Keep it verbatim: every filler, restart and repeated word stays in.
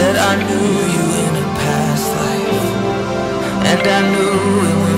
that I knew you in a past life, and I knew it was